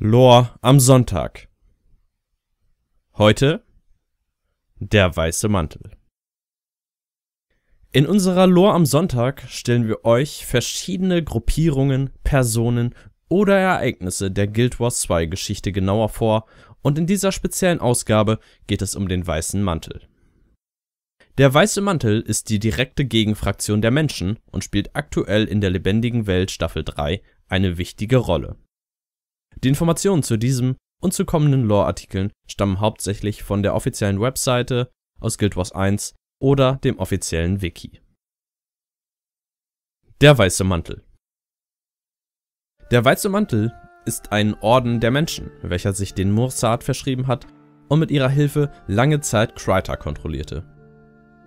Lore am Sonntag. Heute der weiße Mantel. In unserer Lore am Sonntag stellen wir euch verschiedene Gruppierungen, Personen oder Ereignisse der Guild Wars 2 Geschichte genauer vor, und in dieser speziellen Ausgabe geht es um den weißen Mantel. Der weiße Mantel ist die direkte Gegenfraktion der Menschen und spielt aktuell in der lebendigen Welt Staffel 3 eine wichtige Rolle. Die Informationen zu diesem und zu kommenden Lore-Artikeln stammen hauptsächlich von der offiziellen Webseite, aus Guild Wars 1 oder dem offiziellen Wiki. Der weiße Mantel. Der weiße Mantel ist ein Orden der Menschen, welcher sich den Mursaat verschrieben hat und mit ihrer Hilfe lange Zeit Kryta kontrollierte.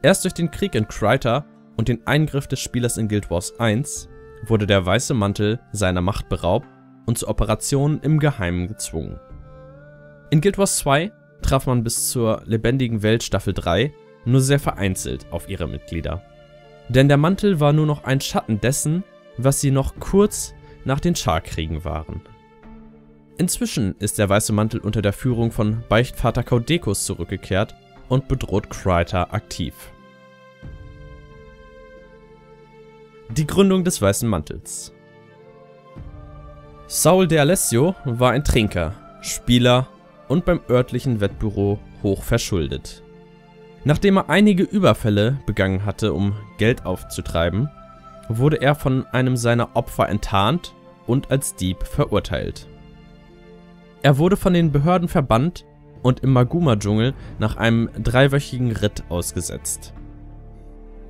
Erst durch den Krieg in Kryta und den Eingriff des Spielers in Guild Wars 1 wurde der weiße Mantel seiner Macht beraubt und zu Operationen im Geheimen gezwungen. In Guild Wars 2 traf man bis zur lebendigen Welt Staffel 3 nur sehr vereinzelt auf ihre Mitglieder. Denn der Mantel war nur noch ein Schatten dessen, was sie noch kurz nach den Charr-Kriegen waren. Inzwischen ist der weiße Mantel unter der Führung von Beichtvater Caudecus zurückgekehrt und bedroht Kryta aktiv. Die Gründung des weißen Mantels. Saul D'Alessio war ein Trinker, Spieler und beim örtlichen Wettbüro hoch verschuldet. Nachdem er einige Überfälle begangen hatte, um Geld aufzutreiben, wurde er von einem seiner Opfer enttarnt und als Dieb verurteilt. Er wurde von den Behörden verbannt und im Maguma-Dschungel nach einem dreiwöchigen Ritt ausgesetzt.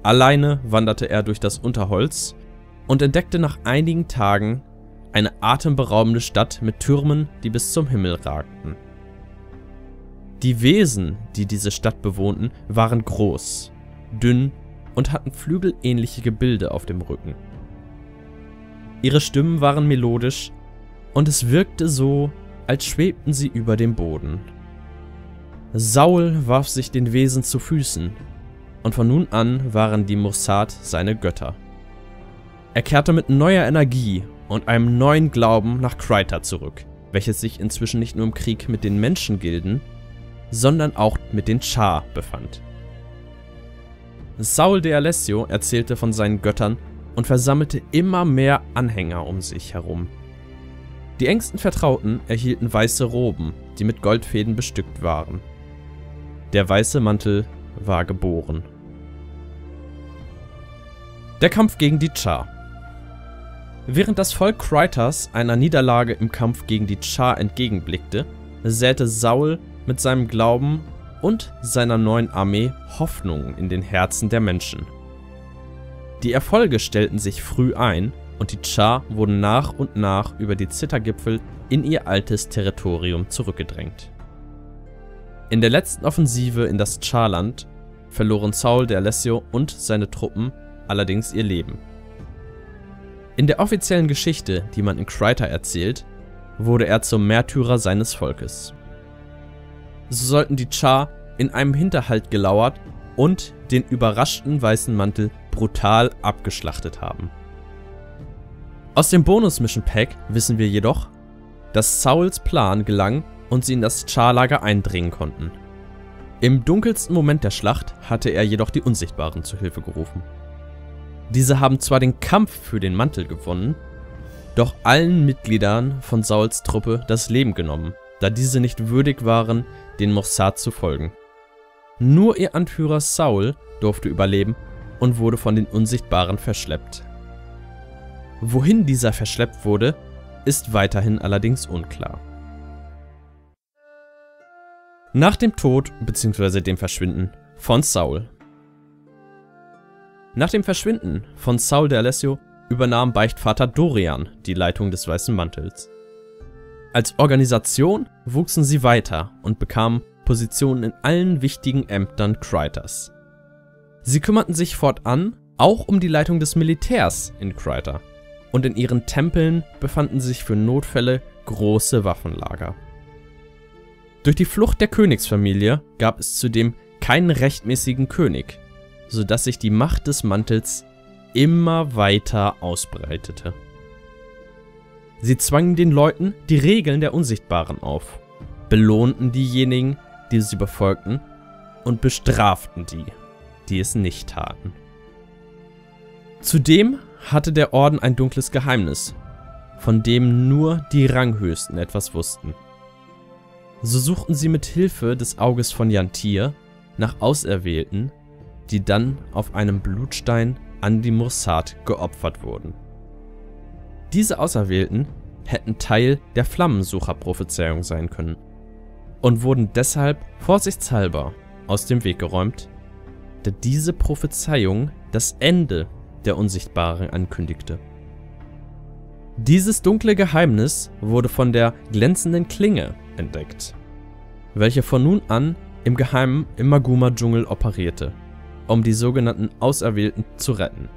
Alleine wanderte er durch das Unterholz und entdeckte nach einigen Tagen eine atemberaubende Stadt mit Türmen, die bis zum Himmel ragten. Die Wesen, die diese Stadt bewohnten, waren groß, dünn und hatten flügelähnliche Gebilde auf dem Rücken. Ihre Stimmen waren melodisch und es wirkte so, als schwebten sie über dem Boden. Saul warf sich den Wesen zu Füßen und von nun an waren die Mossad seine Götter. Er kehrte mit neuer Energie und einem neuen Glauben nach Kryta zurück, welches sich inzwischen nicht nur im Krieg mit den Menschengilden, sondern auch mit den Charr befand. Saul D'Alessio erzählte von seinen Göttern und versammelte immer mehr Anhänger um sich herum. Die engsten Vertrauten erhielten weiße Roben, die mit Goldfäden bestückt waren. Der weiße Mantel war geboren. Der Kampf gegen die Charr. Während das Volk Krytas einer Niederlage im Kampf gegen die Charr entgegenblickte, säte Saul mit seinem Glauben und seiner neuen Armee Hoffnung in den Herzen der Menschen. Die Erfolge stellten sich früh ein und die Charr wurden nach und nach über die Zittergipfel in ihr altes Territorium zurückgedrängt. In der letzten Offensive in das Charrland verloren Saul D'Alessio und seine Truppen allerdings ihr Leben. In der offiziellen Geschichte, die man in Kryta erzählt, wurde er zum Märtyrer seines Volkes. So sollten die Charr in einem Hinterhalt gelauert und den überraschten weißen Mantel brutal abgeschlachtet haben. Aus dem Bonus-Mission-Pack wissen wir jedoch, dass Sauls Plan gelang und sie in das Charr-Lager eindringen konnten. Im dunkelsten Moment der Schlacht hatte er jedoch die Unsichtbaren zu Hilfe gerufen. Diese haben zwar den Kampf für den Mantel gewonnen, doch allen Mitgliedern von Sauls Truppe das Leben genommen, da diese nicht würdig waren, den Mossad zu folgen. Nur ihr Anführer Saul durfte überleben und wurde von den Unsichtbaren verschleppt. Wohin dieser verschleppt wurde, ist weiterhin allerdings unklar. Nach dem Tod bzw. dem Verschwinden von Saul. Nach dem Verschwinden von Saul D'Alessio übernahm Beichtvater Dorian die Leitung des Weißen Mantels. Als Organisation wuchsen sie weiter und bekamen Positionen in allen wichtigen Ämtern Krytas. Sie kümmerten sich fortan auch um die Leitung des Militärs in Kryta und in ihren Tempeln befanden sich für Notfälle große Waffenlager. Durch die Flucht der Königsfamilie gab es zudem keinen rechtmäßigen König, sodass sich die Macht des Mantels immer weiter ausbreitete. Sie zwangen den Leuten die Regeln der Unsichtbaren auf, belohnten diejenigen, die sie befolgten, und bestraften die, die es nicht taten. Zudem hatte der Orden ein dunkles Geheimnis, von dem nur die Ranghöchsten etwas wussten. So suchten sie mit Hilfe des Auges von Jantir nach Auserwählten, die dann auf einem Blutstein an die Mursaat geopfert wurden. Diese Auserwählten hätten Teil der Flammensucherprophezeiung sein können und wurden deshalb vorsichtshalber aus dem Weg geräumt, da diese Prophezeiung das Ende der Unsichtbaren ankündigte. Dieses dunkle Geheimnis wurde von der glänzenden Klinge entdeckt, welche von nun an im Geheimen im Maguma-Dschungel operierte, um die sogenannten Auserwählten zu retten.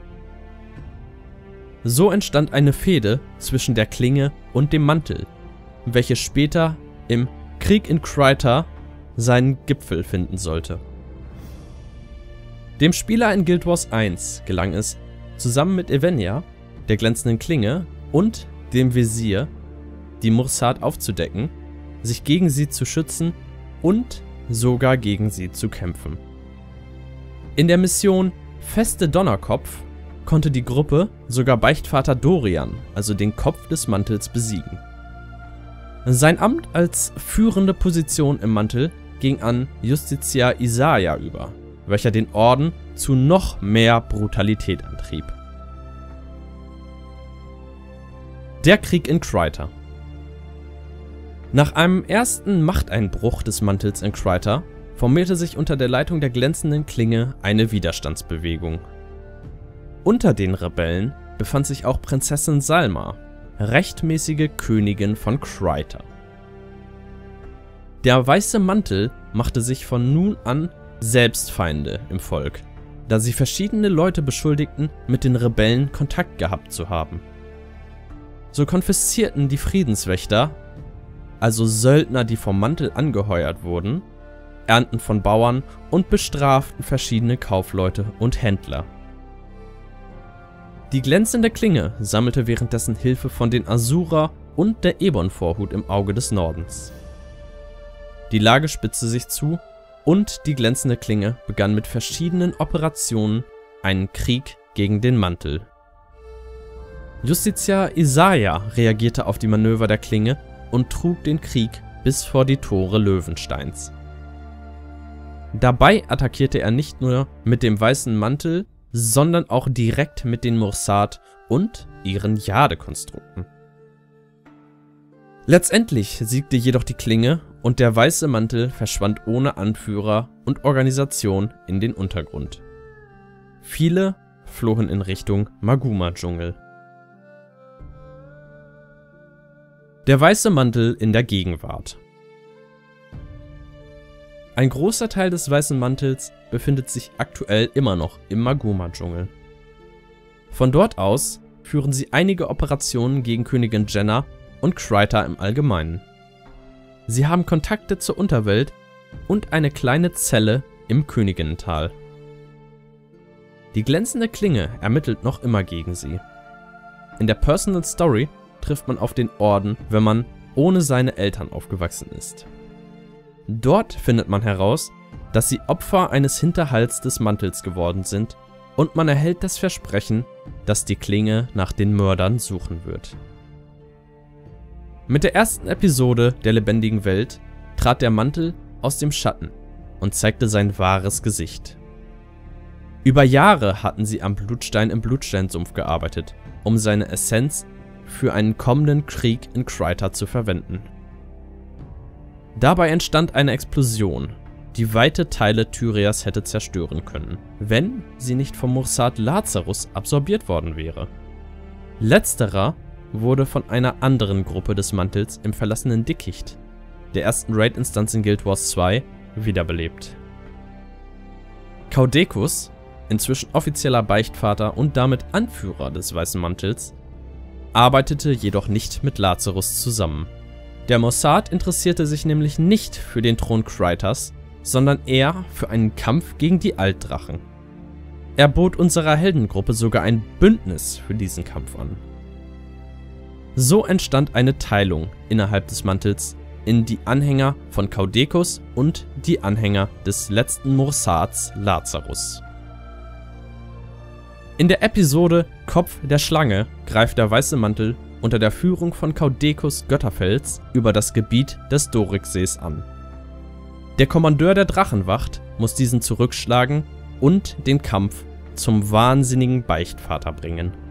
So entstand eine Fehde zwischen der Klinge und dem Mantel, welche später im Krieg in Kryta seinen Gipfel finden sollte. Dem Spieler in Guild Wars 1 gelang es, zusammen mit Evanya, der glänzenden Klinge und dem Wesir, die Mursaat aufzudecken, sich gegen sie zu schützen und sogar gegen sie zu kämpfen. In der Mission Feste Donnerkopf konnte die Gruppe sogar Beichtvater Dorian, also den Kopf des Mantels, besiegen. Sein Amt als führende Position im Mantel ging an Justiziar Isaiah über, welcher den Orden zu noch mehr Brutalität antrieb. Der Krieg in Kryta. Nach einem ersten Machteinbruch des Mantels in Kryta formierte sich unter der Leitung der glänzenden Klinge eine Widerstandsbewegung. Unter den Rebellen befand sich auch Prinzessin Salma, rechtmäßige Königin von Kryta. Der weiße Mantel machte sich von nun an Selbstfeinde im Volk, da sie verschiedene Leute beschuldigten, mit den Rebellen Kontakt gehabt zu haben. So konfiszierten die Friedenswächter, also Söldner, die vom Mantel angeheuert wurden, Ernten von Bauern und bestraften verschiedene Kaufleute und Händler. Die glänzende Klinge sammelte währenddessen Hilfe von den Asura und der Ebonvorhut im Auge des Nordens. Die Lage spitzte sich zu und die glänzende Klinge begann mit verschiedenen Operationen einen Krieg gegen den Mantel. Justiziar Isaiah reagierte auf die Manöver der Klinge und trug den Krieg bis vor die Tore Löwensteins. Dabei attackierte er nicht nur mit dem weißen Mantel, sondern auch direkt mit den Mursaat und ihren Jadekonstrukten. Letztendlich siegte jedoch die Klinge und der weiße Mantel verschwand ohne Anführer und Organisation in den Untergrund. Viele flohen in Richtung Maguma-Dschungel. Der weiße Mantel in der Gegenwart. Ein großer Teil des weißen Mantels befindet sich aktuell immer noch im Maguma-Dschungel. Von dort aus führen sie einige Operationen gegen Königin Jenna und Kryta im Allgemeinen. Sie haben Kontakte zur Unterwelt und eine kleine Zelle im Königinental. Die glänzende Klinge ermittelt noch immer gegen sie. In der Personal Story trifft man auf den Orden, wenn man ohne seine Eltern aufgewachsen ist. Dort findet man heraus, dass sie Opfer eines Hinterhalts des Mantels geworden sind und man erhält das Versprechen, dass die Klinge nach den Mördern suchen wird. Mit der ersten Episode der lebendigen Welt trat der Mantel aus dem Schatten und zeigte sein wahres Gesicht. Über Jahre hatten sie am Blutstein im Blutsteinsumpf gearbeitet, um seine Essenz für einen kommenden Krieg in Kryta zu verwenden. Dabei entstand eine Explosion, die weite Teile Tyrias hätte zerstören können, wenn sie nicht vom Mursaat Lazarus absorbiert worden wäre. Letzterer wurde von einer anderen Gruppe des Mantels im verlassenen Dickicht, der ersten Raid-Instanz in Guild Wars 2, wiederbelebt. Caudecus, inzwischen offizieller Beichtvater und damit Anführer des Weißen Mantels, arbeitete jedoch nicht mit Lazarus zusammen. Der Mossad interessierte sich nämlich nicht für den Thron Krytas, sondern eher für einen Kampf gegen die Altdrachen. Er bot unserer Heldengruppe sogar ein Bündnis für diesen Kampf an. So entstand eine Teilung innerhalb des Mantels in die Anhänger von Caudecus und die Anhänger des letzten Mursaats Lazarus. In der Episode Kopf der Schlange greift der Weiße Mantel unter der Führung von Caudecus Götterfels über das Gebiet des Doriksees an. Der Kommandeur der Drachenwacht muss diesen zurückschlagen und den Kampf zum wahnsinnigen Beichtvater bringen.